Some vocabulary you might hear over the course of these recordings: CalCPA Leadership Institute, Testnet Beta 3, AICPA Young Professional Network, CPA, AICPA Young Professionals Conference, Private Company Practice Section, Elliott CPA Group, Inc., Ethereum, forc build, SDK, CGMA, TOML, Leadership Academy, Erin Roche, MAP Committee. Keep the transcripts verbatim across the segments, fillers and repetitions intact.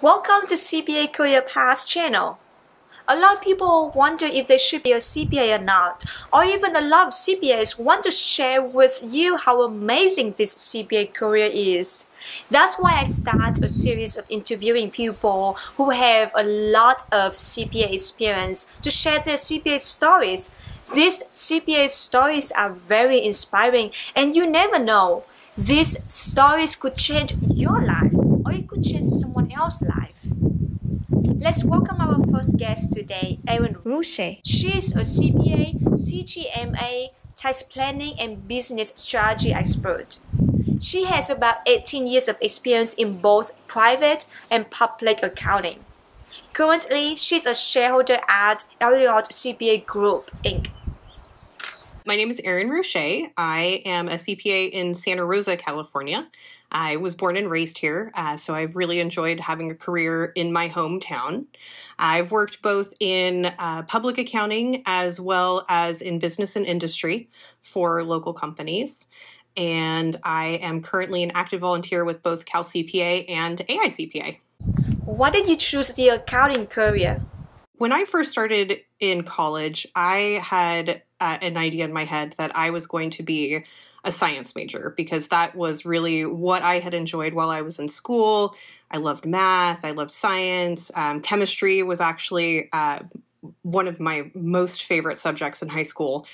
Welcome to C P A Career Path channel. A lot of people wonder if they should be a C P A or not, or even a lot of C P As want to share with you how amazing this C P A career is. That's why I start a series of interviewing people who have a lot of C P A experience to share their C P A stories. These C P A stories are very inspiring, and you never know, these stories could change your life, or it could change someone else's life. Let's welcome our first guest today, Erin Roche. She is a C P A, C G M A, tax planning and business strategy expert. She has about eighteen years of experience in both private and public accounting. Currently, she's a shareholder at Elliott C P A Group, Incorporated. My name is Erin Roche. I am a C P A in Santa Rosa, California. I was born and raised here, uh, so I've really enjoyed having a career in my hometown. I've worked both in uh, public accounting as well as in business and industry for local companies. And I am currently an active volunteer with both CalCPA and A I C P A. Why did you choose the accounting career? When I first started in college, I had uh, an idea in my head that I was going to be a science major, because that was really what I had enjoyed while I was in school. I loved math, I loved science. Um, chemistry was actually uh, one of my most favorite subjects in high school.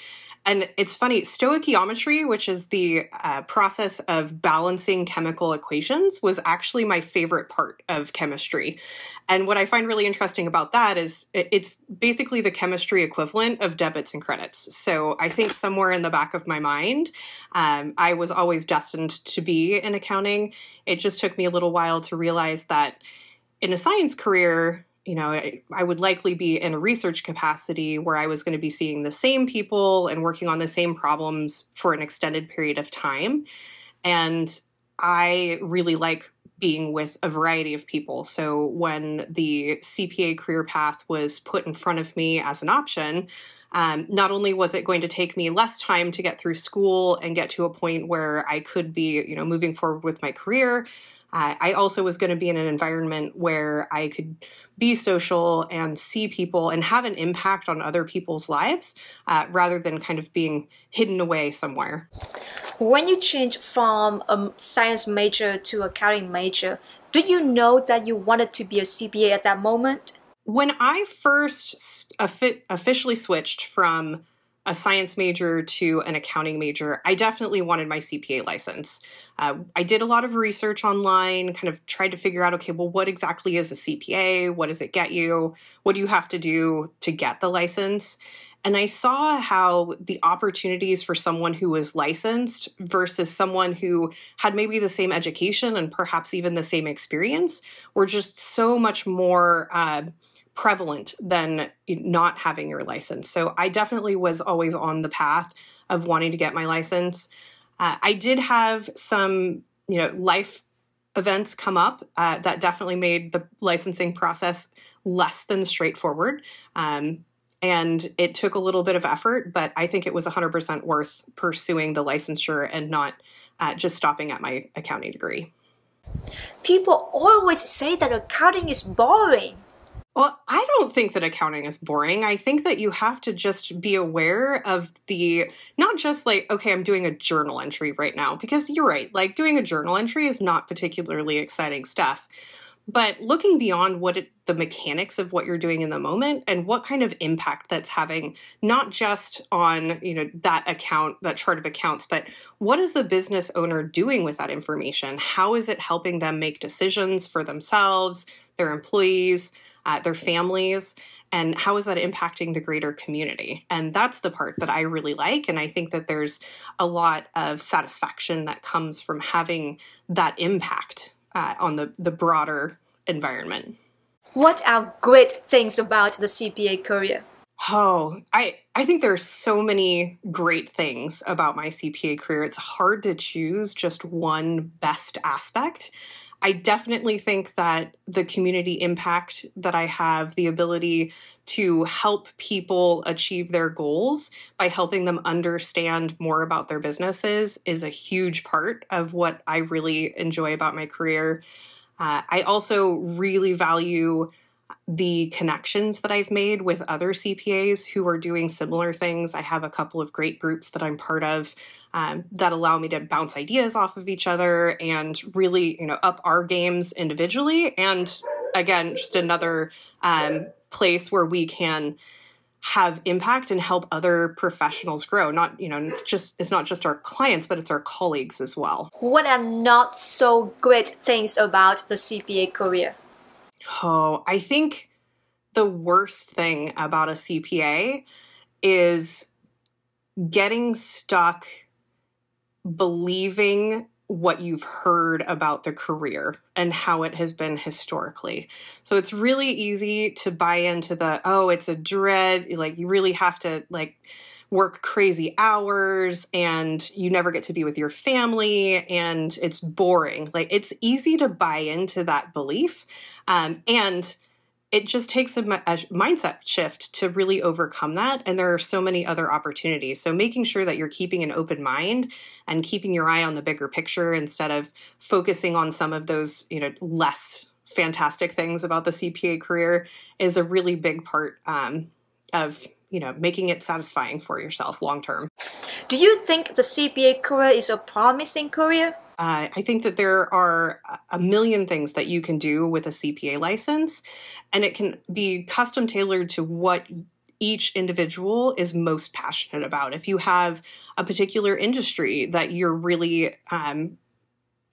And it's funny, stoichiometry, which is the uh, process of balancing chemical equations, was actually my favorite part of chemistry. And what I find really interesting about that is it's basically the chemistry equivalent of debits and credits. So I think somewhere in the back of my mind, um, I was always destined to be in accounting. It just took me a little while to realize that in a science career, you know, I, I would likely be in a research capacity where I was going to be seeing the same people and working on the same problems for an extended period of time. And I really like being with a variety of people. So when the C P A career path was put in front of me as an option, um, not only was it going to take me less time to get through school and get to a point where I could be, you know, moving forward with my career, Uh, I also was going to be in an environment where I could be social and see people and have an impact on other people's lives, uh, rather than kind of being hidden away somewhere. When you change from a science major to accounting major, did you know that you wanted to be a C P A at that moment? When I first officially switched from a science major to an accounting major, I definitely wanted my C P A license. Uh, I did a lot of research online, kind of tried to figure out, okay, well, what exactly is a C P A? What does it get you? What do you have to do to get the license? And I saw how the opportunities for someone who was licensed versus someone who had maybe the same education and perhaps even the same experience were just so much more uh, prevalent than not having your license. So I definitely was always on the path of wanting to get my license. Uh, I did have some, you know, life events come up uh, that definitely made the licensing process less than straightforward. Um, and it took a little bit of effort, but I think it was one hundred percent worth pursuing the licensure and not uh, just stopping at my accounting degree. People always say that accounting is boring. Well, I don't think that accounting is boring. I think that you have to just be aware of the, not just like, okay, I'm doing a journal entry right now, because you're right, like doing a journal entry is not particularly exciting stuff. But looking beyond what it, the mechanics of what you're doing in the moment and what kind of impact that's having, not just on, you know, that account, that chart of accounts, but what is the business owner doing with that information? How is it helping them make decisions for themselves, their employees, Uh, their families, and how is that impacting the greater community? And that's the part that I really like. And I think that there's a lot of satisfaction that comes from having that impact uh, on the, the broader environment. What are great things about the C P A career? Oh, I, I think there are so many great things about my C P A career. It's hard to choose just one best aspect. I definitely think that the community impact that I have, the ability to help people achieve their goals by helping them understand more about their businesses, is a huge part of what I really enjoy about my career. Uh, I also really value the connections that I've made with other C P As who are doing similar things. I have a couple of great groups that I'm part of um, that allow me to bounce ideas off of each other and really, you know, up our games individually. And again, just another um, place where we can have impact and help other professionals grow. Not, you know, it's just, it's not just our clients, but it's our colleagues as well. What are not so great things about the C P A career? Oh, I think the worst thing about a C P A is getting stuck believing what you've heard about the career and how it has been historically. So it's really easy to buy into the, oh, it's a dread, like you really have to like work crazy hours and you never get to be with your family and it's boring. Like it's easy to buy into that belief. Um, and it just takes a, a mindset shift to really overcome that. And there are so many other opportunities. So making sure that you're keeping an open mind and keeping your eye on the bigger picture instead of focusing on some of those, you know, less fantastic things about the C P A career is a really big part um, of, you know, making it satisfying for yourself long-term. Do you think the C P A career is a promising career? Uh, I think that there are a million things that you can do with a C P A license, and it can be custom tailored to what each individual is most passionate about. If you have a particular industry that you're really um,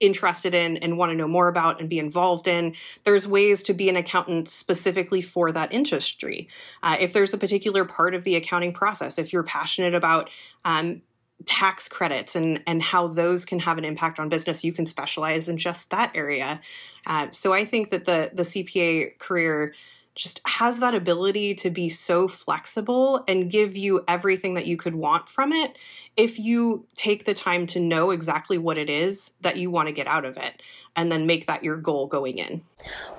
interested in and want to know more about and be involved in, there's ways to be an accountant specifically for that industry. Uh, if there's a particular part of the accounting process, if you're passionate about um, tax credits and, and how those can have an impact on business, you can specialize in just that area. Uh, so I think that the, the C P A career just has that ability to be so flexible and give you everything that you could want from it if you take the time to know exactly what it is that you want to get out of it and then make that your goal going in.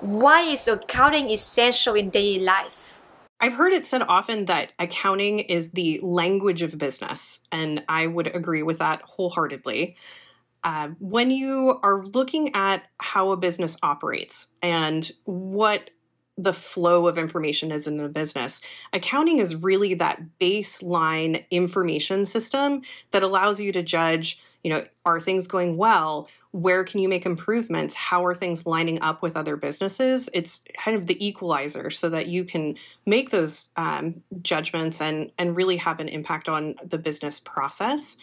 Why is accounting essential in daily life? I've heard it said often that accounting is the language of business, and I would agree with that wholeheartedly. Uh, when you are looking at how a business operates and what the flow of information is in the business, accounting is really that baseline information system that allows you to judge, you know, are things going well? Where can you make improvements? How are things lining up with other businesses? It's kind of the equalizer so that you can make those um, judgments and, and really have an impact on the business process.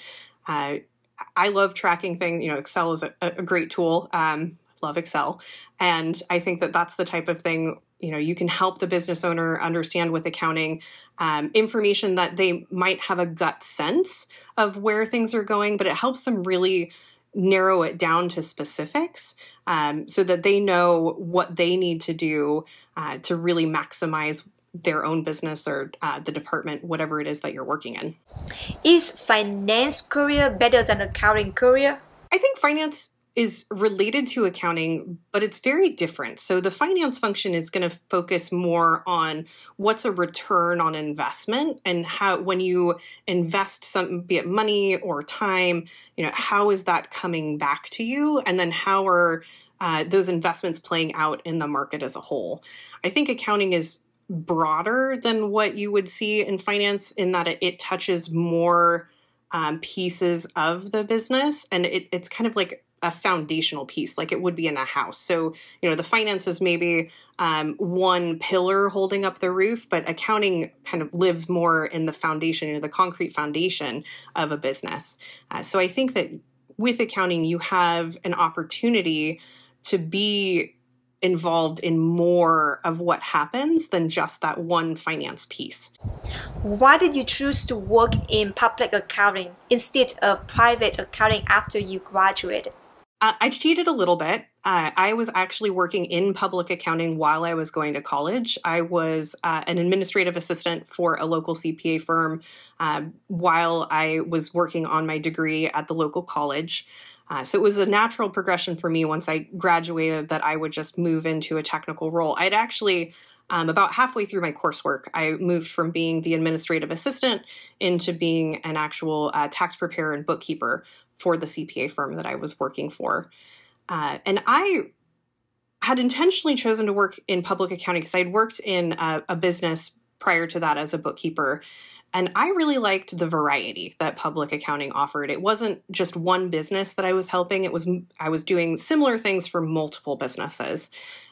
Uh, I love tracking things. You know, Excel is a, a great tool. Um, love Excel. And I think that that's the type of thing, you know, you can help the business owner understand with accounting um, information that they might have a gut sense of where things are going, but it helps them really narrow it down to specifics um, so that they know what they need to do uh, to really maximize their own business or uh, the department, whatever it is that you're working in. Is finance career better than accounting career? I think finance is related to accounting, but it's very different. So the finance function is going to focus more on what's a return on investment and how, when you invest some, be it money or time, you know, how is that coming back to you? And then how are uh, those investments playing out in the market as a whole? I think accounting is broader than what you would see in finance in that it, it touches more um, pieces of the business. And it, it's kind of like a foundational piece, like it would be in a house. So, you know, the finance is maybe um, one pillar holding up the roof, but accounting kind of lives more in the foundation, you know, the concrete foundation of a business. Uh, so I think that with accounting, you have an opportunity to be involved in more of what happens than just that one finance piece. Why did you choose to work in public accounting instead of private accounting after you graduated? Uh, I cheated a little bit. Uh, I was actually working in public accounting while I was going to college. I was uh, an administrative assistant for a local C P A firm uh, while I was working on my degree at the local college. Uh, so it was a natural progression for me once I graduated that I would just move into a technical role. I'd actually, um, about halfway through my coursework, I moved from being the administrative assistant into being an actual uh, tax preparer and bookkeeper for the C P A firm that I was working for. Uh, and I had intentionally chosen to work in public accounting because I'd worked in a, a business prior to that as a bookkeeper. And I really liked the variety that public accounting offered. It wasn't just one business that I was helping. It was, I was doing similar things for multiple businesses.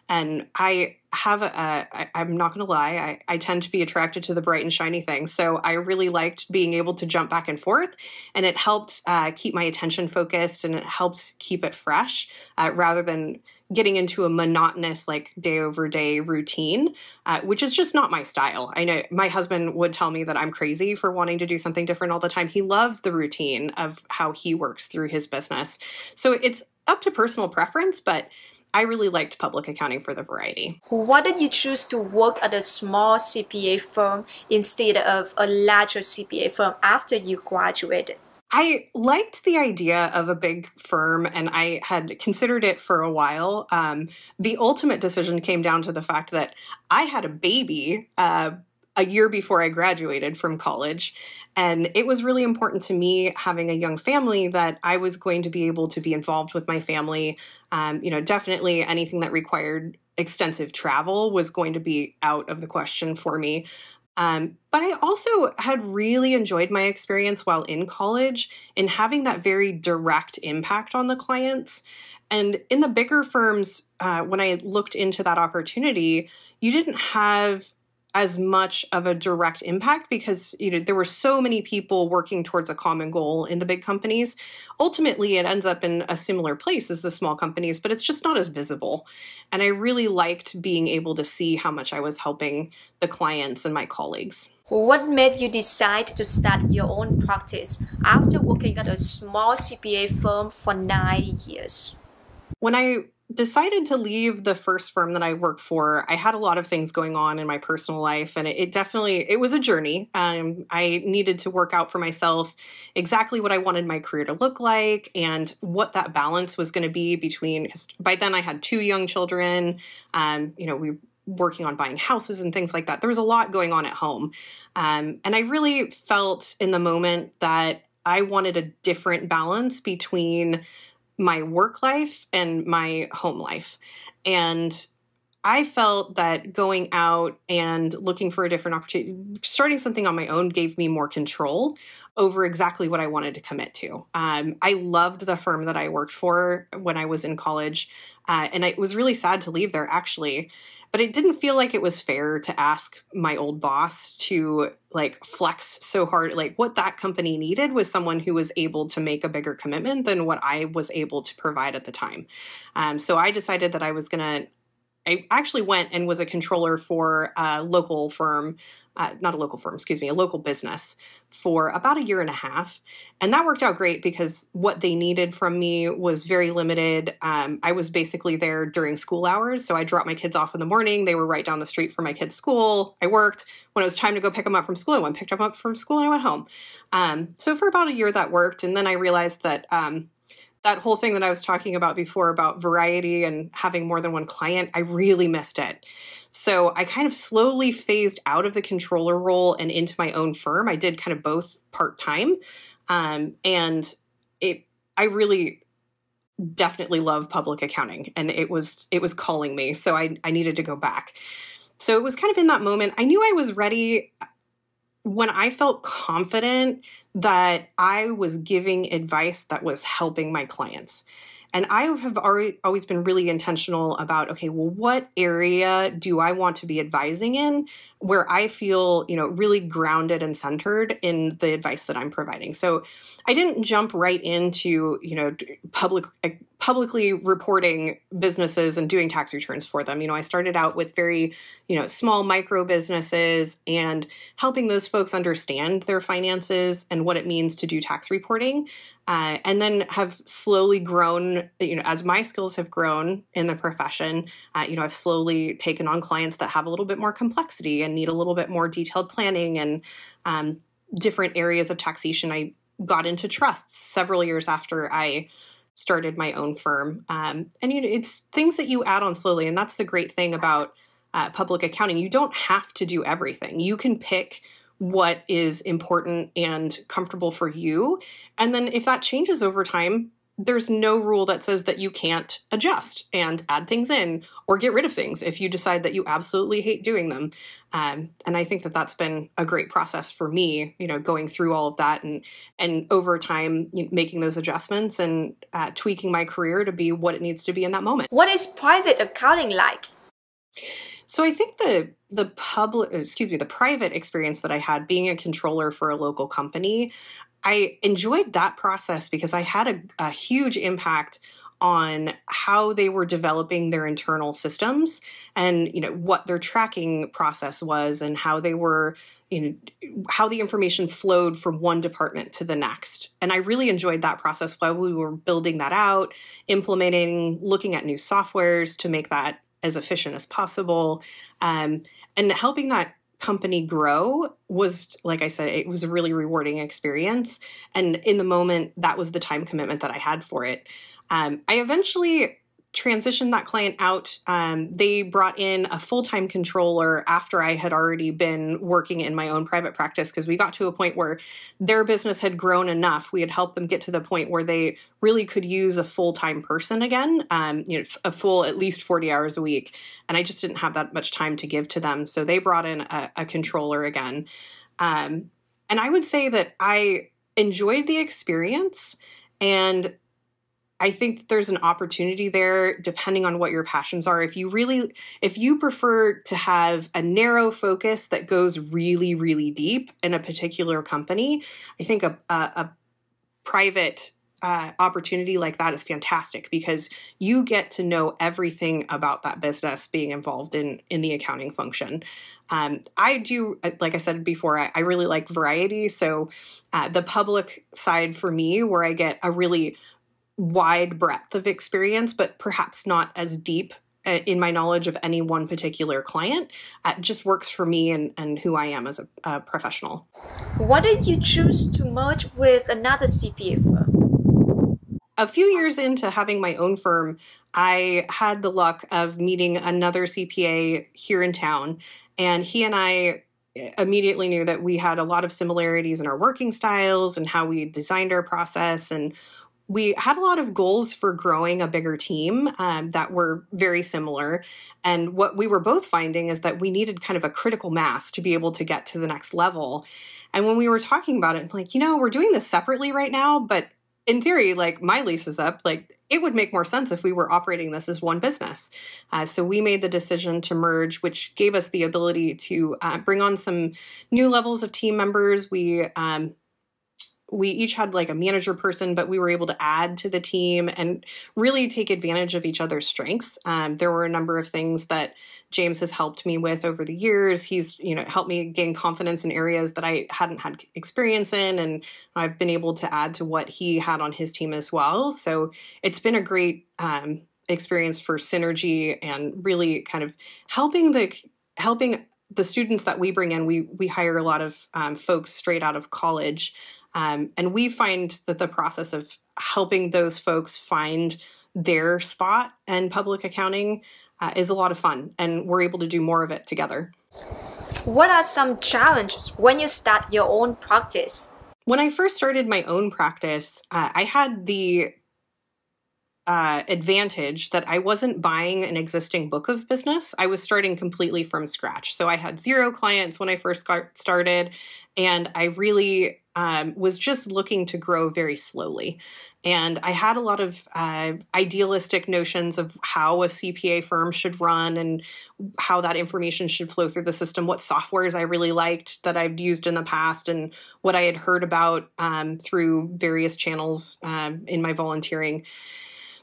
And I have, a, I, I'm not going to lie, I, I tend to be attracted to the bright and shiny things. So I really liked being able to jump back and forth, and it helped uh, keep my attention focused, and it helped keep it fresh uh, rather than getting into a monotonous, like, day over day routine, uh, which is just not my style. I know my husband would tell me that I'm crazy for wanting to do something different all the time. He loves the routine of how he works through his business. So it's up to personal preference, but I really liked public accounting for the variety. Why did you choose to work at a small C P A firm instead of a larger C P A firm after you graduated? I liked the idea of a big firm, and I had considered it for a while. Um, the ultimate decision came down to the fact that I had a baby uh, a year before I graduated from college, and it was really important to me, having a young family, that I was going to be able to be involved with my family. Um, you know, definitely anything that required extensive travel was going to be out of the question for me. Um, but I also had really enjoyed my experience while in college in having that very direct impact on the clients. And in the bigger firms, uh, when I looked into that opportunity, you didn't have as much of a direct impact because, you know, there were so many people working towards a common goal in the big companies. Ultimately, it ends up in a similar place as the small companies, but it's just not as visible. And I really liked being able to see how much I was helping the clients and my colleagues. What made you decide to start your own practice after working at a small C P A firm for nine years? When I decided to leave the first firm that I worked for, I had a lot of things going on in my personal life, and it, it definitely, it was a journey. Um, I needed to work out for myself exactly what I wanted my career to look like and what that balance was going to be between, by then I had two young children, um, you know, we were working on buying houses and things like that. There was a lot going on at home. Um, and I really felt in the moment that I wanted a different balance between my work life and my home life. And I felt that going out and looking for a different opportunity, starting something on my own, gave me more control over exactly what I wanted to commit to. Um, I loved the firm that I worked for when I was in college, uh, and it was really sad to leave there, actually. But it didn't feel like it was fair to ask my old boss to, like, flex so hard. Like, what that company needed was someone who was able to make a bigger commitment than what I was able to provide at the time. Um, so I decided that I was going to I actually went and was a controller for a local firm, uh, not a local firm, excuse me, a local business for about a year and a half. And that worked out great because what they needed from me was very limited. Um, I was basically there during school hours. So I dropped my kids off in the morning. They were right down the street from my kids' school. I worked. When it was time to go pick them up from school, I went and picked them up from school and I went home. Um, so for about a year that worked. And then I realized that um, that whole thing that I was talking about before about variety and having more than one client, I really missed it. So I kind of slowly phased out of the controller role and into my own firm. I did kind of both part-time. Um, and it, I really definitely love public accounting, and it was, it was calling me. So I, I needed to go back. So it was kind of in that moment, I knew I was ready. When I felt confident that I was giving advice that was helping my clients. And I have already, always been really intentional about, okay, well, what area do I want to be advising in where I feel, you know, really grounded and centered in the advice that I'm providing? So I didn't jump right into, you know, public, uh, publicly reporting businesses and doing tax returns for them. You know, I started out with very, you know, small micro businesses and helping those folks understand their finances and what it means to do tax reporting. Uh, and then have slowly grown, you know, as my skills have grown in the profession, uh, you know, I've slowly taken on clients that have a little bit more complexity and need a little bit more detailed planning and um, different areas of taxation. I got into trusts several years after I started my own firm. Um, and you know, it's things that you add on slowly. And that's the great thing about uh, public accounting. You don't have to do everything. You can pick what is important and comfortable for you. And then if that changes over time, there's no rule that says that you can't adjust and add things in or get rid of things if you decide that you absolutely hate doing them. Um, and I think that that's been a great process for me, you know, going through all of that and, and over time, you know, making those adjustments and uh, tweaking my career to be what it needs to be in that moment. What is private accounting like? So I think the the public, excuse me, the private experience that I had being a controller for a local company, I enjoyed that process because I had a, a huge impact on how they were developing their internal systems and, you know, what their tracking process was and how they were, you know, how the information flowed from one department to the next. And I really enjoyed that process while we were building that out, implementing, looking at new softwares to make that as efficient as possible, um, and helping that company grow was, like I said, it was a really rewarding experience. And in the moment, that was the time commitment that I had for it. Um, I eventually transitioned that client out. Um, they brought in a full-time controller after I had already been working in my own private practice because we got to a point where their business had grown enough. We had helped them get to the point where they really could use a full-time person again, um, you know, a full at least forty hours a week. And I just didn't have that much time to give to them. So they brought in a, a controller again. Um, and I would say that I enjoyed the experience, and I think that there's an opportunity there depending on what your passions are. If you really, if you prefer to have a narrow focus that goes really, really deep in a particular company, I think a, a, a private uh, opportunity like that is fantastic because you get to know everything about that business being involved in, in the accounting function. Um, I do, like I said before, I, I really like variety. So uh, the public side for me, where I get a really wide breadth of experience, but perhaps not as deep uh, in my knowledge of any one particular client, uh, just works for me and, and who I am as a, a professional. Why did you choose to merge with another C P A firm? A few years into having my own firm, I had the luck of meeting another C P A here in town, and he and I immediately knew that we had a lot of similarities in our working styles and how we designed our process, and we had a lot of goals for growing a bigger team um, that were very similar. And what we were both finding is that we needed kind of a critical mass to be able to get to the next level. And when we were talking about it, like, you know, we're doing this separately right now, but in theory, like, my lease is up, like, it would make more sense if we were operating this as one business. Uh, so we made the decision to merge, which gave us the ability to uh, bring on some new levels of team members. We, um, We each had like a manager person, but we were able to add to the team and really take advantage of each other's strengths. Um, there were a number of things that James has helped me with over the years. He's, you know, helped me gain confidence in areas that I hadn't had experience in, and I've been able to add to what he had on his team as well. So it's been a great um, experience for synergy and really kind of helping the helping the students that we bring in. We we hire a lot of um, folks straight out of college. Um, and we find that the process of helping those folks find their spot in public accounting uh, is a lot of fun, and we're able to do more of it together. What are some challenges when you start your own practice? When I first started my own practice, uh, I had the Uh, advantage that I wasn't buying an existing book of business. I was starting completely from scratch. So I had zero clients when I first got started, and I really um, was just looking to grow very slowly. And I had a lot of uh, idealistic notions of how a C P A firm should run and how that information should flow through the system, what softwares I really liked that I'd used in the past, and what I had heard about um, through various channels um, in my volunteering.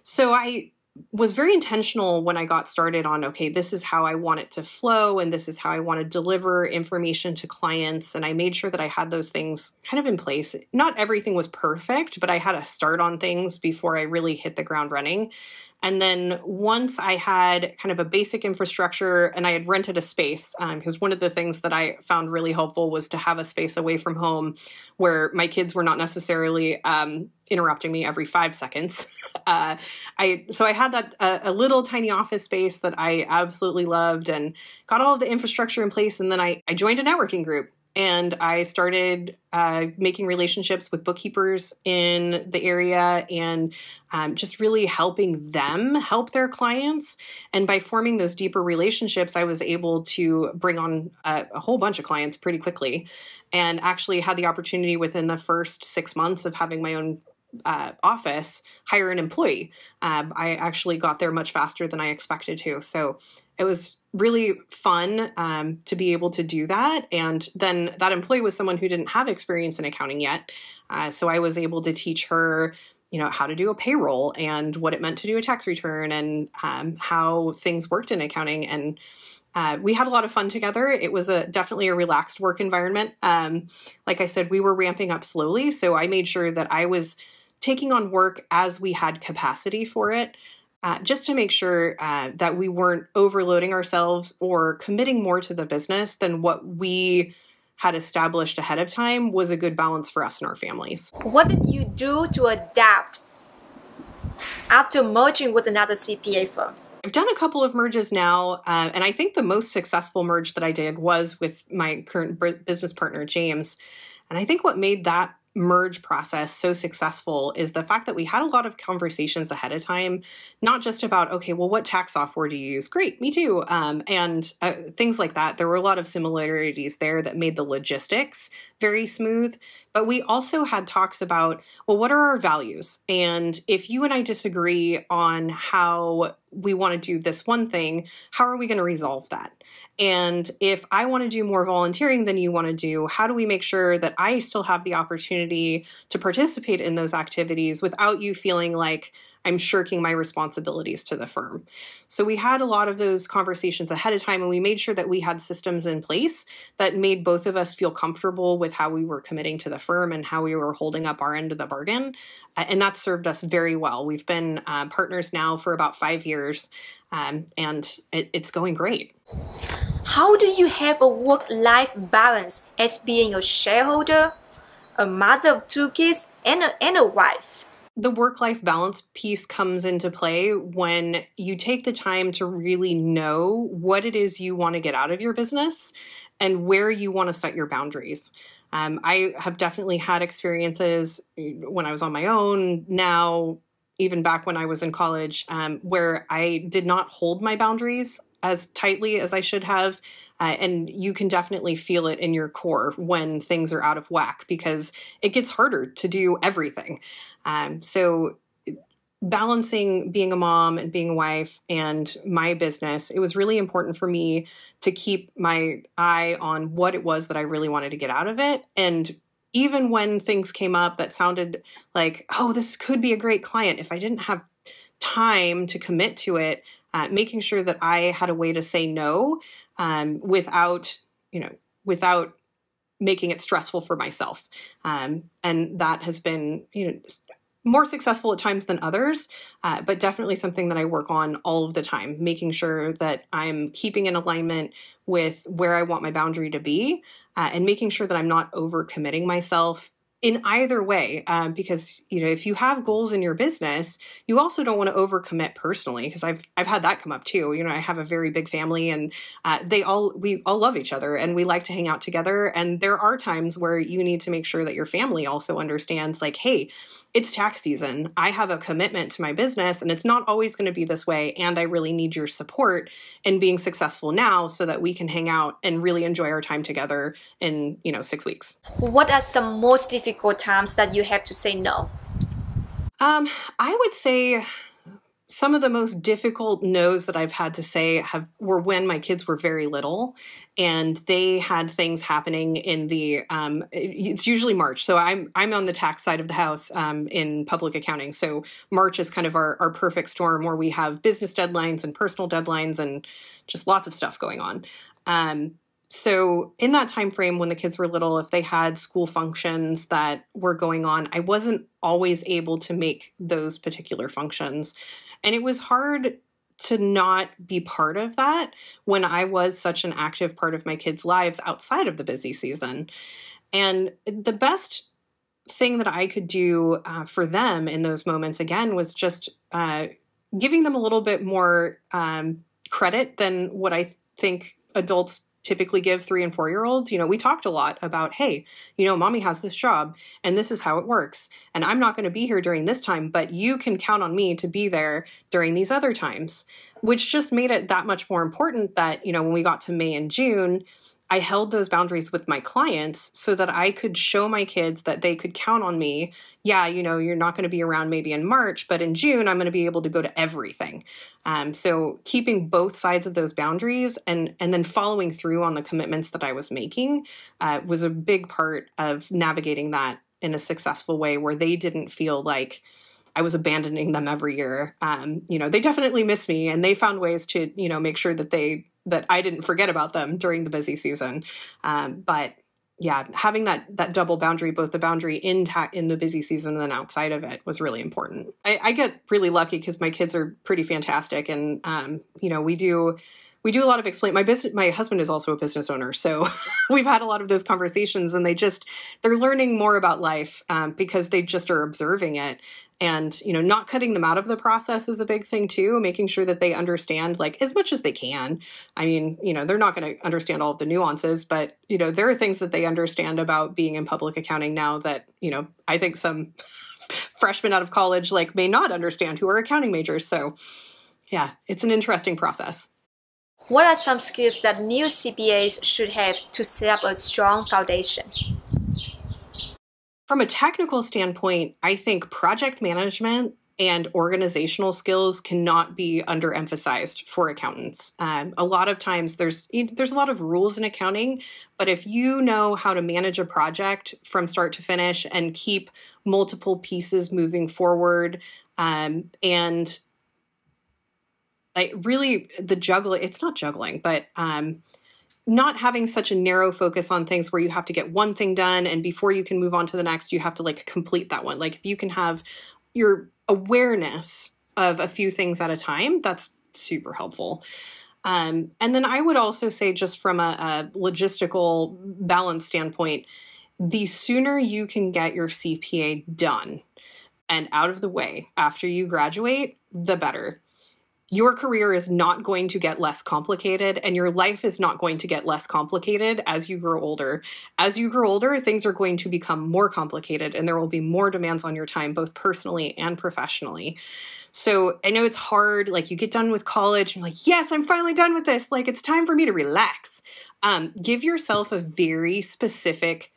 So I was very intentional when I got started on, okay, this is how I want it to flow, and this is how I want to deliver information to clients. And I made sure that I had those things kind of in place. Not everything was perfect, but I had a start on things before I really hit the ground running. And then once I had kind of a basic infrastructure, and I had rented a space, because um, one of the things that I found really helpful was to have a space away from home where my kids were not necessarily um, interrupting me every five seconds. uh, I So I had that uh, a little tiny office space that I absolutely loved, and got all of the infrastructure in place. And then I, I joined a networking group. And I started uh, making relationships with bookkeepers in the area and um, just really helping them help their clients. And by forming those deeper relationships, I was able to bring on a, a whole bunch of clients pretty quickly, and actually had the opportunity within the first six months of having my own Uh, office, hire an employee. Uh, I actually got there much faster than I expected to. So it was really fun um, to be able to do that. And then that employee was someone who didn't have experience in accounting yet. Uh, so I was able to teach her, you know, how to do a payroll and what it meant to do a tax return and um, how things worked in accounting. And Uh, we had a lot of fun together. It was a definitely a relaxed work environment. Um, like I said, we were ramping up slowly, so I made sure that I was taking on work as we had capacity for it, uh, just to make sure uh, that we weren't overloading ourselves or committing more to the business than what we had established ahead of time was a good balance for us and our families. What did you do to adapt after merging with another C P A firm? I've done a couple of merges now, uh, and I think the most successful merge that I did was with my current business partner, James. And I think what made that merge process so successful is the fact that we had a lot of conversations ahead of time, not just about, okay, well, what tax software do you use? Great, me too. Um, and uh, things like that. There were a lot of similarities there that made the logistics very smooth. But we also had talks about, well, what are our values? And if you and I disagree on how we want to do this one thing, how are we going to resolve that? And if I want to do more volunteering than you want to do, how do we make sure that I still have the opportunity to participate in those activities without you feeling like I'm shirking my responsibilities to the firm? So we had a lot of those conversations ahead of time, and we made sure that we had systems in place that made both of us feel comfortable with how we were committing to the firm and how we were holding up our end of the bargain. Uh, and that served us very well. We've been uh, partners now for about five years, um, and it, it's going great. How do you have a work-life balance as being a shareholder, a mother of two kids, and a, and a wife? The work-life balance piece comes into play when you take the time to really know what it is you want to get out of your business and where you want to set your boundaries. Um, I have definitely had experiences when I was on my own, now, even back when I was in college, um, where I did not hold my boundaries as tightly as I should have. Uh, and you can definitely feel it in your core when things are out of whack, because it gets harder to do everything. Um, so balancing being a mom and being a wife and my business, it was really important for me to keep my eye on what it was that I really wanted to get out of it. And even when things came up that sounded like, oh, this could be a great client, if I didn't have time to commit to it, Uh, making sure that I had a way to say no um, without, you know, without making it stressful for myself. Um, and that has been, you know, more successful at times than others, uh, but definitely something that I work on all of the time, making sure that I'm keeping in alignment with where I want my boundary to be, uh, and making sure that I'm not overcommitting myself in either way, um, because, you know, if you have goals in your business, you also don't want to overcommit personally, because I've I've had that come up too. You know, I have a very big family, and uh, they all we all love each other, and we like to hang out together. And there are times where you need to make sure that your family also understands, like, hey, it's tax season. I have a commitment to my business, and it's not always going to be this way. And I really need your support in being successful now, so that we can hang out and really enjoy our time together in, you know, six weeks. What are some most difficult times that you have to say no? Um, I would say some of the most difficult no's that I've had to say have were when my kids were very little and they had things happening in the, um, it's usually March. So I'm, I'm on the tax side of the house um, in public accounting. So March is kind of our, our perfect storm where we have business deadlines and personal deadlines and just lots of stuff going on. Um, So in that time frame when the kids were little, if they had school functions that were going on, I wasn't always able to make those particular functions. And it was hard to not be part of that when I was such an active part of my kids' lives outside of the busy season. And the best thing that I could do uh, for them in those moments, again, was just uh, giving them a little bit more um, credit than what I th- think adults typically give three and four-year-olds, you know, we talked a lot about, hey, you know, mommy has this job and this is how it works. And I'm not going to be here during this time, but you can count on me to be there during these other times, which just made it that much more important that, you know, when we got to May and June, I held those boundaries with my clients so that I could show my kids that they could count on me. Yeah, you know, you're not going to be around maybe in March, but in June, I'm going to be able to go to everything. Um, so keeping both sides of those boundaries and, and then following through on the commitments that I was making uh, was a big part of navigating that in a successful way where they didn't feel like I was abandoning them every year. Um, you know, they definitely miss me and they found ways to, you know, make sure that they that I didn't forget about them during the busy season. Um, but yeah, having that that double boundary, both the boundary in, in the busy season and then outside of it was really important. I, I get really lucky because my kids are pretty fantastic. And, um, you know, we do... We do a lot of explain. My business, my husband is also a business owner, so we've had a lot of those conversations, and they just they're learning more about life um, because they just are observing it, and you know, not cutting them out of the process is a big thing too. Making sure that they understand like as much as they can. I mean, you know, they're not going to understand all of the nuances, but you know, there are things that they understand about being in public accounting now that you know I think some freshmen out of college like may not understand who are accounting majors. So, yeah, it's an interesting process. What are some skills that new C P As should have to set up a strong foundation? From a technical standpoint, I think project management and organizational skills cannot be underemphasized for accountants. Um, a lot of times there's, there's a lot of rules in accounting, but if you know how to manage a project from start to finish and keep multiple pieces moving forward um, and like really the juggling, it's not juggling, but um, not having such a narrow focus on things where you have to get one thing done and before you can move on to the next, you have to like complete that one. Like if you can have your awareness of a few things at a time, that's super helpful. Um, and then I would also say just from a, a logistical balance standpoint, the sooner you can get your C P A done and out of the way after you graduate, the better. Your career is not going to get less complicated and your life is not going to get less complicated as you grow older. As you grow older, things are going to become more complicated and there will be more demands on your time, both personally and professionally. So I know it's hard, like you get done with college and you're like, yes, I'm finally done with this. Like it's time for me to relax. Um, give yourself a very specific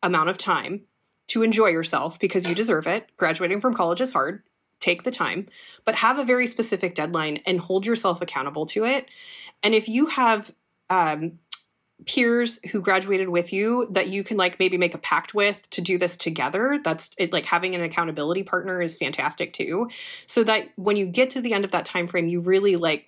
amount of time to enjoy yourself because you deserve it. Graduating from college is hard. Take the time, but have a very specific deadline and hold yourself accountable to it. And if you have um, peers who graduated with you that you can like maybe make a pact with to do this together, that's it, like having an accountability partner is fantastic too. So that when you get to the end of that time frame, you really like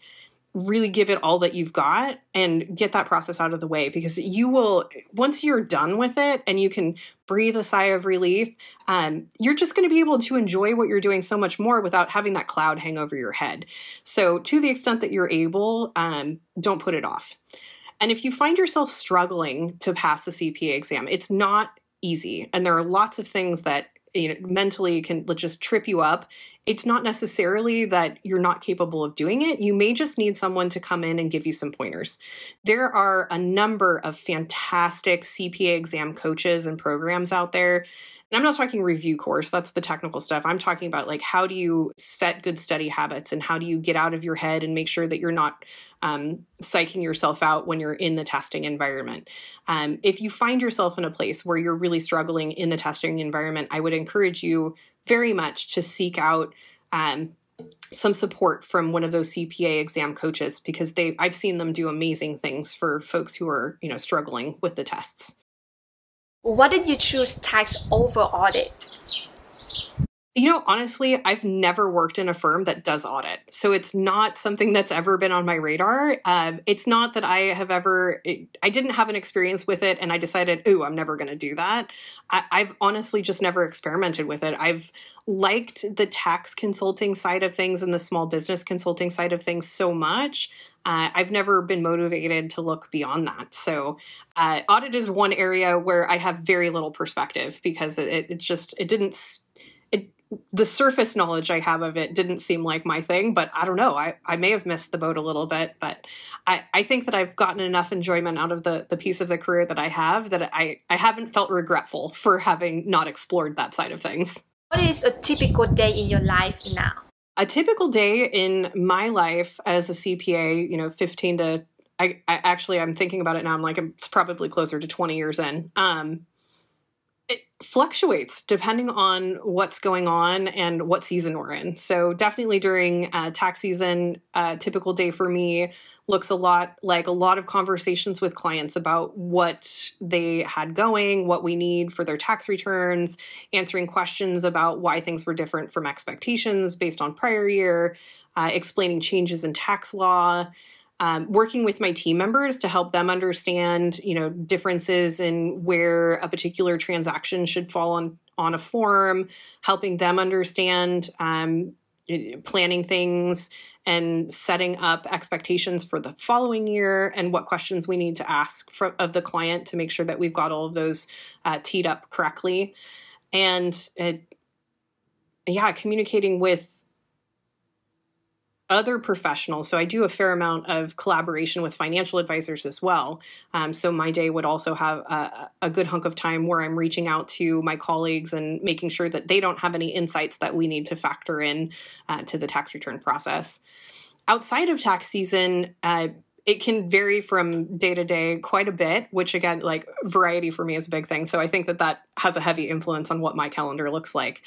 really give it all that you've got and get that process out of the way because you will, once you're done with it and you can breathe a sigh of relief, um, you're just going to be able to enjoy what you're doing so much more without having that cloud hang over your head. So to the extent that you're able, um, don't put it off. And if you find yourself struggling to pass the C P A exam, it's not easy. And there are lots of things that you know, mentally can just trip you up. It's not necessarily that you're not capable of doing it. You may just need someone to come in and give you some pointers. There are a number of fantastic C P A exam coaches and programs out there. And I'm not talking review course. That's the technical stuff. I'm talking about like, how do you set good study habits and how do you get out of your head and make sure that you're not um, psyching yourself out when you're in the testing environment. Um, if you find yourself in a place where you're really struggling in the testing environment, I would encourage you very much to seek out um, some support from one of those C P A exam coaches because they I've seen them do amazing things for folks who are you know struggling with the tests. Why did you choose tax over audit? You know, honestly, I've never worked in a firm that does audit. So it's not something that's ever been on my radar. Um, it's not that I have ever, it, I didn't have an experience with it and I decided, ooh, I'm never going to do that. I, I've honestly just never experimented with it. I've liked the tax consulting side of things and the small business consulting side of things so much. Uh, I've never been motivated to look beyond that. So uh, audit is one area where I have very little perspective because it, it just, it didn't, the surface knowledge I have of it didn't seem like my thing, but I don't know. I, I may have missed the boat a little bit, but I, I think that I've gotten enough enjoyment out of the, the piece of the career that I have that I, I haven't felt regretful for having not explored that side of things. What is a typical day in your life now? A typical day in my life as a C P A, you know, fifteen to, I, I actually, I'm thinking about it now. I'm like, it's probably closer to twenty years in. Um, It fluctuates depending on what's going on and what season we're in. So definitely during uh, tax season, a typical day for me looks a lot like a lot of conversations with clients about what they had going, what we need for their tax returns, answering questions about why things were different from expectations based on prior year, uh, explaining changes in tax law, Um, working with my team members to help them understand, you know, differences in where a particular transaction should fall on, on a form, helping them understand um, planning things and setting up expectations for the following year and what questions we need to ask for, of the client to make sure that we've got all of those uh, teed up correctly. And uh, yeah, communicating with other professionals. So I do a fair amount of collaboration with financial advisors as well. Um, so my day would also have a, a good hunk of time where I'm reaching out to my colleagues and making sure that they don't have any insights that we need to factor in uh, to the tax return process. Outside of tax season, uh, it can vary from day to day quite a bit, which again, like variety for me is a big thing. So I think that that has a heavy influence on what my calendar looks like.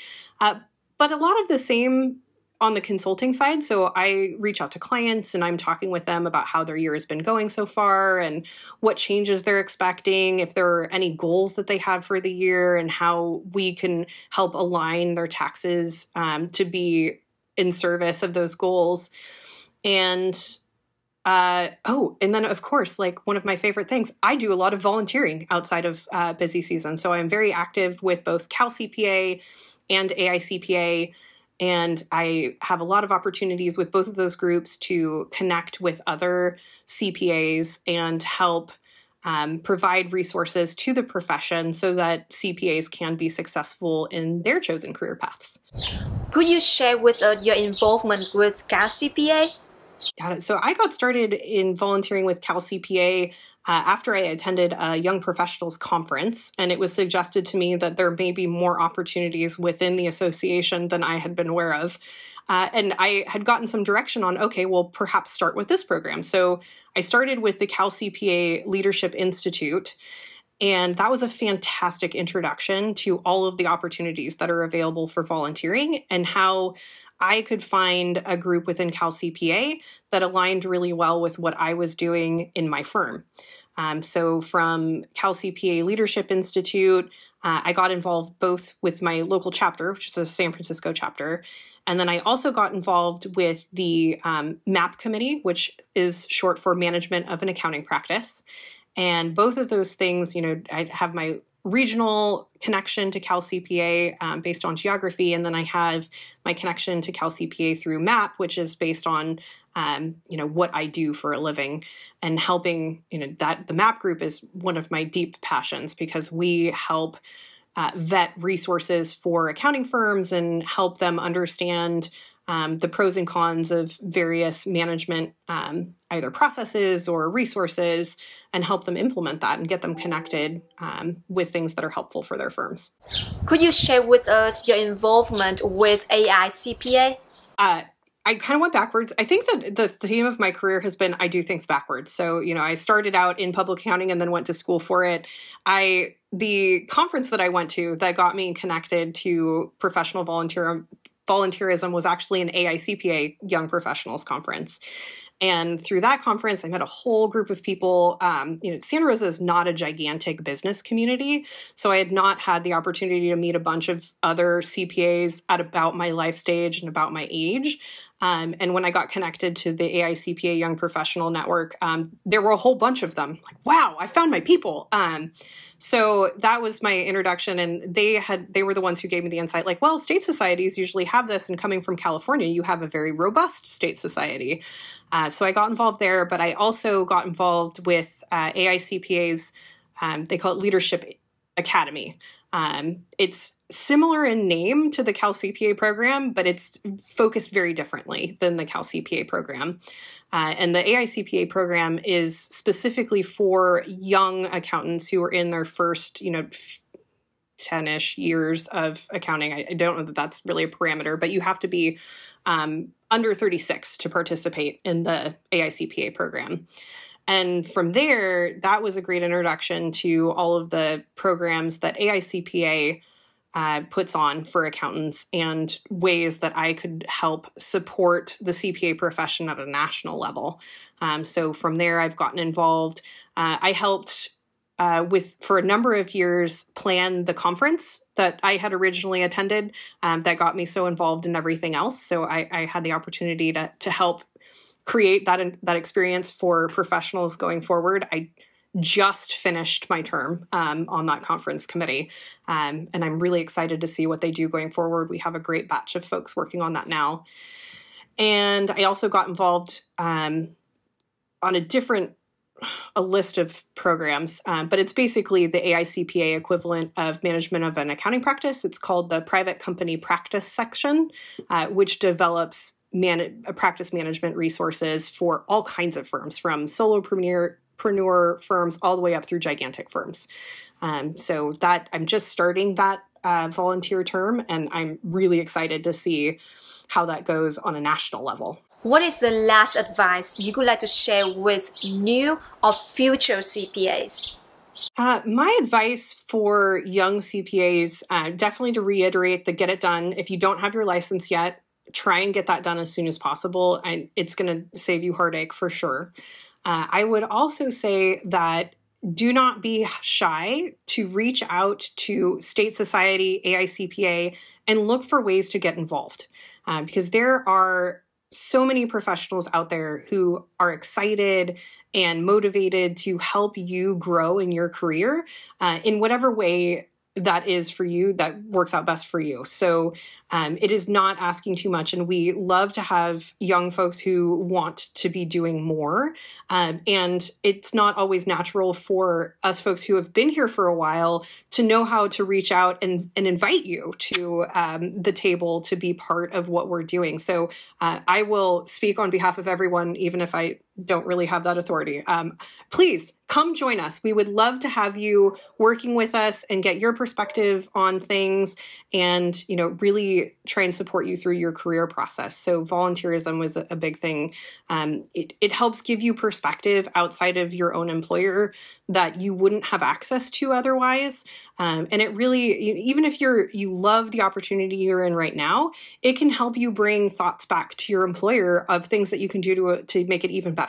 Uh, but a lot of the same on the consulting side. So I reach out to clients and I'm talking with them about how their year has been going so far and what changes they're expecting, if there are any goals that they have for the year and how we can help align their taxes um, to be in service of those goals. And Uh, oh, and then, of course, like one of my favorite things, I do a lot of volunteering outside of uh, busy season. So I'm very active with both CalCPA and A I C P A. And I have a lot of opportunities with both of those groups to connect with other C P As and help um, provide resources to the profession so that C P As can be successful in their chosen career paths. Could you share with us your involvement with CalCPA? Got it. So I got started in volunteering with CalCPA uh, after I attended a Young Professionals Conference, and it was suggested to me that there may be more opportunities within the association than I had been aware of. Uh, and I had gotten some direction on, okay, well, perhaps start with this program. So I started with the CalCPA Leadership Institute, and that was a fantastic introduction to all of the opportunities that are available for volunteering and how I could find a group within CalCPA that aligned really well with what I was doing in my firm. Um, so from CalCPA Leadership Institute, uh, I got involved both with my local chapter, which is a San Francisco chapter, and then I also got involved with the um, MAP Committee, which is short for Management of an Accounting Practice. And both of those things, you know, I have my regional connection to CalCPA um, based on geography, and then I have my connection to CalCPA through MAP, which is based on um, you know, what I do for a living and helping. You know, that the MAP group is one of my deep passions because we help uh, vet resources for accounting firms and help them understand um, the pros and cons of various management um, either processes or resources, and help them implement that and get them connected um, with things that are helpful for their firms. Could you share with us your involvement with A I C P A? Uh, I kind of went backwards. I think that the theme of my career has been I do things backwards. So, you know, I started out in public accounting and then went to school for it. I the conference that I went to that got me connected to professional volunteer volunteerism was actually an A I C P A Young Professionals Conference. And through that conference, I met a whole group of people. Um, you know, Santa Rosa is not a gigantic business community, so I had not had the opportunity to meet a bunch of other C P As at about my life stage and about my age. Um, and when I got connected to the A I C P A Young Professional Network, um, there were a whole bunch of them. Like, wow, I found my people. Um, so that was my introduction. And they had they were the ones who gave me the insight, like, well, state societies usually have this. And coming from California, you have a very robust state society. Uh, so I got involved there, but I also got involved with uh, A I C P A's, um, they call it Leadership Academy. Um, it's similar in name to the CalCPA program, but it's focused very differently than the CalCPA program. Uh, and the A I C P A program is specifically for young accountants who are in their first, you know, ten-ish years of accounting. I, I don't know that that's really a parameter, but you have to be um, under thirty-six to participate in the A I C P A program. And from there, that was a great introduction to all of the programs that A I C P A uh, puts on for accountants and ways that I could help support the C P A profession at a national level. Um, so from there, I've gotten involved. Uh, I helped Uh, with, for a number of years, plan the conference that I had originally attended um, that got me so involved in everything else. So I, I had the opportunity to, to help create that, that experience for professionals going forward. I just finished my term um, on that conference committee, um, and I'm really excited to see what they do going forward. We have a great batch of folks working on that now. And I also got involved um, on a different a list of programs, um, but it's basically the A I C P A equivalent of management of an accounting practice. It's called the Private Company Practice Section, uh, which develops man practice management resources for all kinds of firms, from solopreneur firms all the way up through gigantic firms. Um, so that I'm just starting that uh, volunteer term, and I'm really excited to see how that goes on a national level. What is the last advice you would like to share with new or future C P As? Uh, my advice for young C P As, uh, definitely to reiterate the get it done. If you don't have your license yet, try and get that done as soon as possible, and it's going to save you heartache for sure. Uh, I would also say that do not be shy to reach out to State Society, A I C P A, and look for ways to get involved, uh, because there are so many professionals out there who are excited and motivated to help you grow in your career uh, in whatever way that is for you, that works out best for you. So um, it is not asking too much. And we love to have young folks who want to be doing more. Um, and it's not always natural for us folks who have been here for a while to know how to reach out and, and invite you to um, the table to be part of what we're doing. So uh, I will speak on behalf of everyone, even if I don't really have that authority. Um, please come join us. We would love to have you working with us and get your perspective on things and, you know, really try and support you through your career process. So volunteerism was a big thing. Um, it, it helps give you perspective outside of your own employer that you wouldn't have access to otherwise. Um, and it really, even if you're, you love the opportunity you're in right now, it can help you bring thoughts back to your employer of things that you can do to, to make it even better.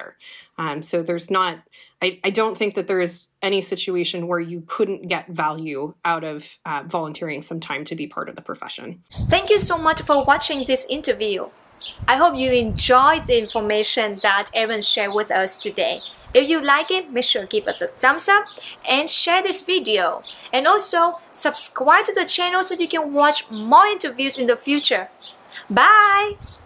Um, so there's not, I, I don't think that there is any situation where you couldn't get value out of uh, volunteering some time to be part of the profession. Thank you so much for watching this interview. I hope you enjoyed the information that Erin shared with us today. If you like it, make sure to give us a thumbs up and share this video. And also, subscribe to the channel so you can watch more interviews in the future. Bye!